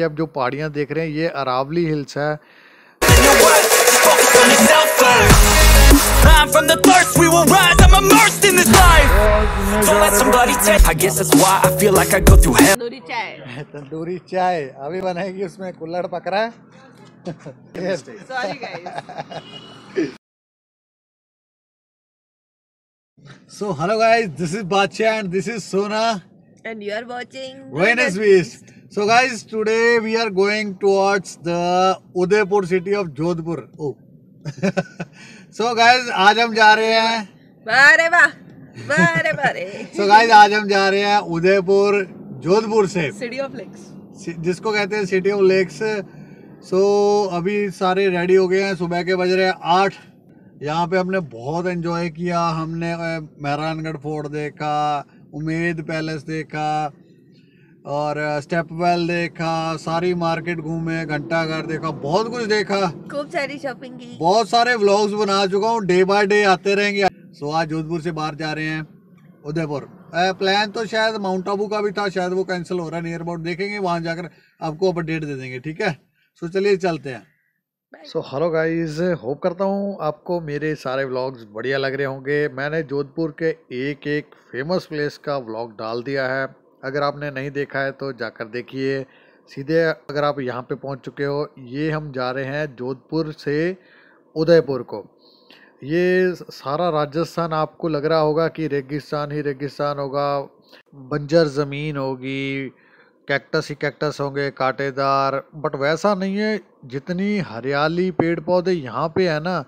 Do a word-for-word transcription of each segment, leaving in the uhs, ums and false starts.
आप जो पहाड़ियाँ देख रहे हैं ये अरावली हिल्स है। तंदूरी चाय तंदूरी चाय अभी बनाएगी, उसमें कुल्हड़ पकड़ा है। Sorry guys. So hello guys, this is Badshah and this is Sona and you are watching Venice Beast. So guys, today we are going towards the Udaipur city of Jodhpur. Oh. So guys, आज हम जा रहे हैं बारे बा, बारे बारे. So guys, आज हम जा रहे हैं उदयपुर जोधपुर से City of Lakes, जिसको कहते हैं City of Lakes. So अभी सारे रेडी हो गए हैं, सुबह के बज रहे हैं आठ। यहाँ पे हमने बहुत एंजॉय किया, हमने मेहरानगढ़ फोर्ट देखा, उमेद पैलेस देखा और स्टेप वेल देखा, सारी मार्केट घूमे, घंटाघर देखा, बहुत कुछ देखा, खूब सारी शॉपिंग की, बहुत सारे व्लॉग्स बना चुका हूँ, डे बाय डे आते रहेंगे। सो आज जोधपुर से बाहर जा रहे हैं उदयपुर। प्लान तो शायद माउंट आबू का भी था, शायद वो कैंसिल हो रहा है, नियर अबाउट देखेंगे, वहाँ जाकर आपको अपडेट दे देंगे, ठीक है। सो चलिए चलते हैं। सो हेलो गाइस, होप करता हूँ आपको मेरे सारे व्लॉग्स बढ़िया लग रहे होंगे। मैंने जोधपुर के एक एक फेमस प्लेस का व्लॉग डाल दिया है, अगर आपने नहीं देखा है तो जाकर देखिए। सीधे अगर आप यहाँ पे पहुँच चुके हो, ये हम जा रहे हैं जोधपुर से उदयपुर को। ये सारा राजस्थान आपको लग रहा होगा कि रेगिस्तान ही रेगिस्तान होगा, बंजर ज़मीन होगी, कैक्टस ही कैक्टस होंगे कांटेदार, बट वैसा नहीं है। जितनी हरियाली पेड़ पौधे यहाँ पे है ना,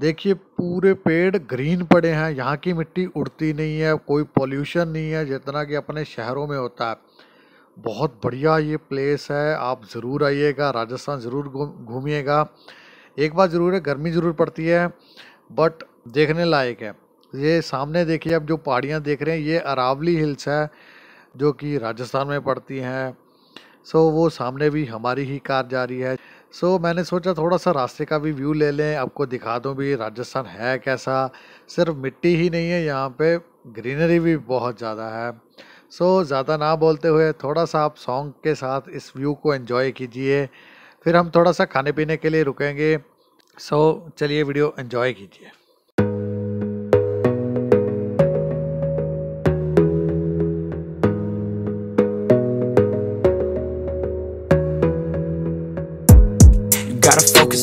देखिए पूरे पेड़ ग्रीन पड़े हैं, यहाँ की मिट्टी उड़ती नहीं है, कोई पॉल्यूशन नहीं है जितना कि अपने शहरों में होता है। बहुत बढ़िया ये प्लेस है, आप ज़रूर आइएगा, राजस्थान ज़रूर घूमिएगा। एक बात ज़रूर है, गर्मी ज़रूर पड़ती है बट देखने लायक है। ये सामने देखिए आप जो पहाड़ियाँ देख रहे हैं, ये अरावली हिल्स है जो कि राजस्थान में पड़ती हैं। सो so, वो सामने भी हमारी ही कार जा रही है। सो so, मैंने सोचा थोड़ा सा रास्ते का भी व्यू ले लें, आपको दिखा दूं भी राजस्थान है कैसा। सिर्फ मिट्टी ही नहीं है यहाँ पे, ग्रीनरी भी बहुत ज़्यादा है। सो so, ज़्यादा ना बोलते हुए थोड़ा सा आप सॉन्ग के साथ इस व्यू को एंजॉय कीजिए, फिर हम थोड़ा सा खाने पीने के लिए रुकेंगे। सो so, चलिए वीडियो एंजॉय कीजिए। Focus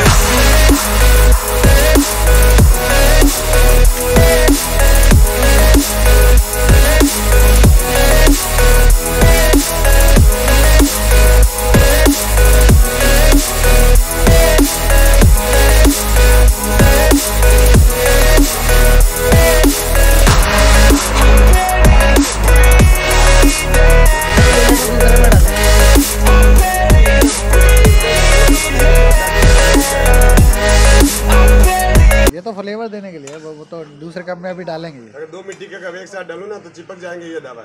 फ्लेवर देने के लिए। वो, वो तो दूसरे कप में अभी डालेंगे। अगर दो मिट्टी का कप एक साथ डालूं ना तो चिपक जाएंगे ये दावा।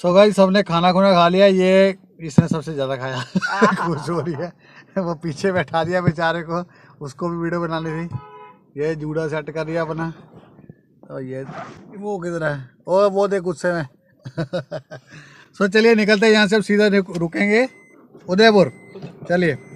सो गाइस, सबने खाना खुना खा लिया। ये इसने सबसे ज्यादा खाया। कुछ हो रही है, वो पीछे बैठा दिया बेचारे को, उसको भी वीडियो बनानी थी। ये जूड़ा सेट कर दिया अपना। और ये वो किधर है? ओ वो देख गुस्से में। सो चलिए निकलते हैं यहाँ से, अब सीधा रुकेंगे उदयपुर। चलिए।